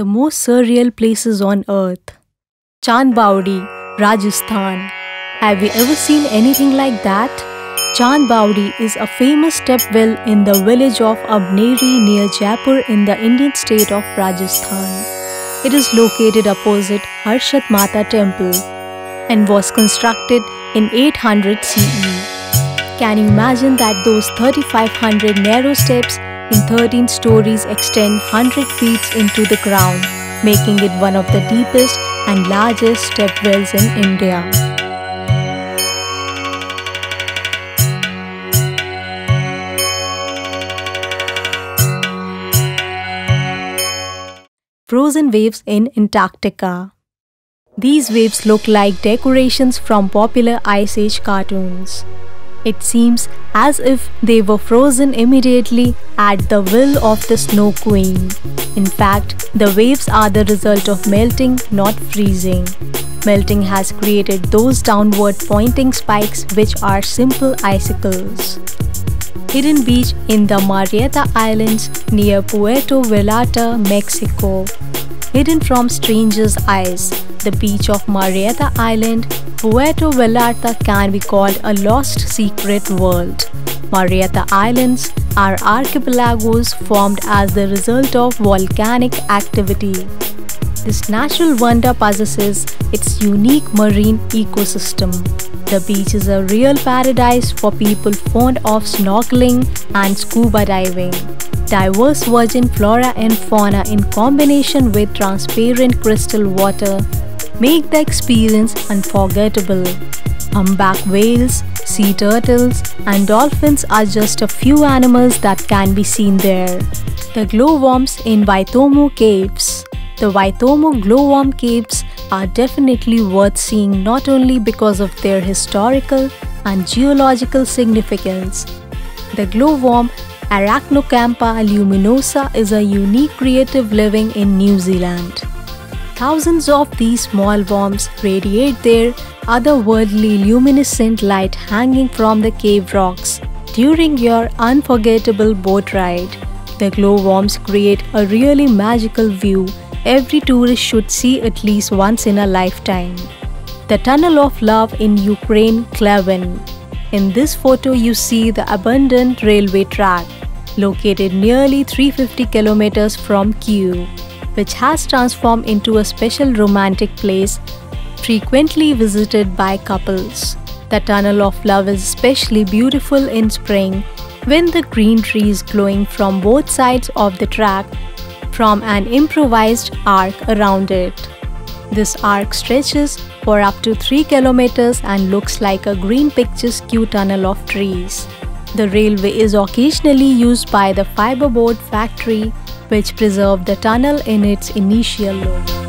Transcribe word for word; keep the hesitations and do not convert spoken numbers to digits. the most surreal places on earth. Chand Baori, Rajasthan. Have you ever seen anything like that? Chand Baori is a famous stepwell in the village of Abhaneri near Jaipur in the Indian state of Rajasthan. It is located opposite Harshat Mata Temple and was constructed in eight hundred C E. Can you imagine that those thirty-five hundred narrow steps in thirteen stories extend one hundred feet into the ground, making it one of the deepest and largest stepwells in India. Frozen waves in Antarctica. These waves look like decorations from popular Ice Age cartoons. It seems as if they were frozen immediately at the will of the Snow Queen. In fact, the waves are the result of melting, not freezing. Melting has created those downward pointing spikes which are simple icicles. Hidden beach in the Marieta Islands near Puerto Vallarta, Mexico. Hidden from strangers' eyes, the beach of Marieta Island, Puerto Vallarta can be called a lost secret world. Marieta Islands are archipelagos formed as the result of volcanic activity. This natural wonder possesses its unique marine ecosystem. The beach is a real paradise for people fond of snorkeling and scuba diving. Diverse virgin flora and fauna in combination with transparent crystal water make the experience unforgettable. Humpback whales, sea turtles, and dolphins are just a few animals that can be seen there. The glowworms in Waitomo Caves. The Waitomo glowworm caves are definitely worth seeing, not only because of their historical and geological significance. The glowworm Arachnocampa luminosa is a unique creative living in New Zealand. Thousands of these small worms radiate their otherworldly luminescent light hanging from the cave rocks during your unforgettable boat ride. The glowworms create a really magical view every tourist should see at least once in a lifetime. The Tunnel of Love in Ukraine, Kleven. In this photo, you see the abandoned railway track located nearly three hundred fifty kilometers from Kiev, which has transformed into a special romantic place frequently visited by couples. The Tunnel of Love is especially beautiful in spring when the green trees glowing from both sides of the track from an improvised arc around it. This arc stretches for up to three kilometers and looks like a green picturesque tunnel of trees. The railway is occasionally used by the fiberboard factory, which preserved the tunnel in its initial look.